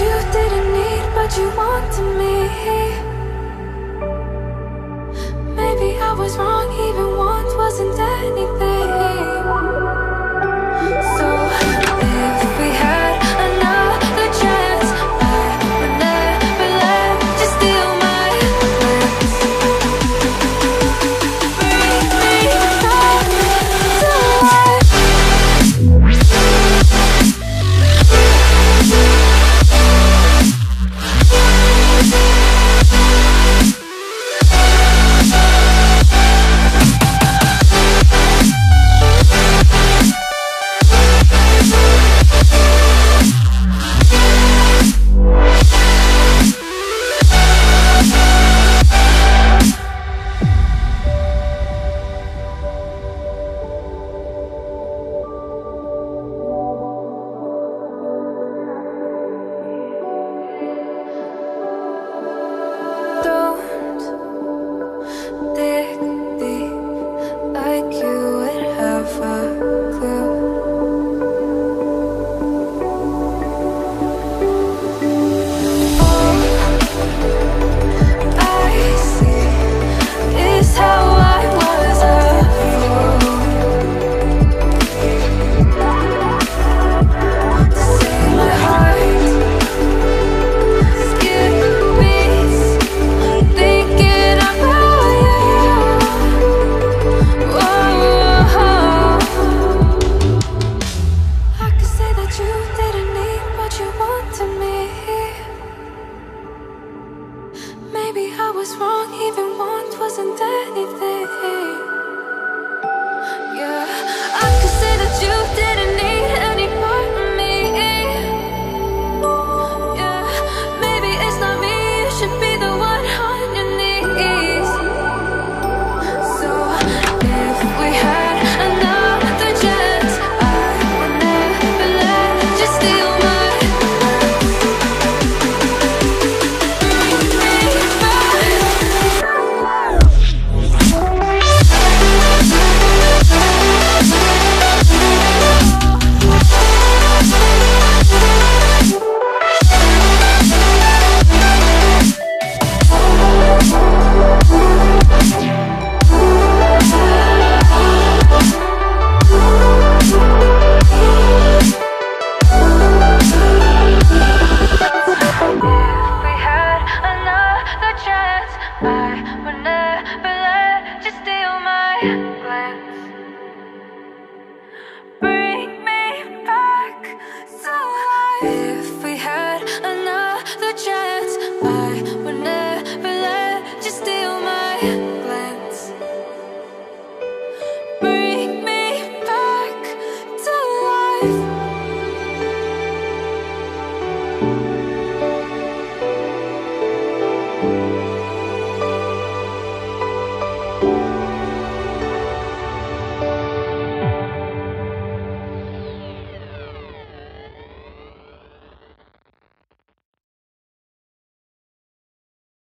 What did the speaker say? you didn't need but you wanted me. Maybe I was wrong, even once wasn't anything. So if we had another chance, I would never let you steal my plans. Bring me back to life.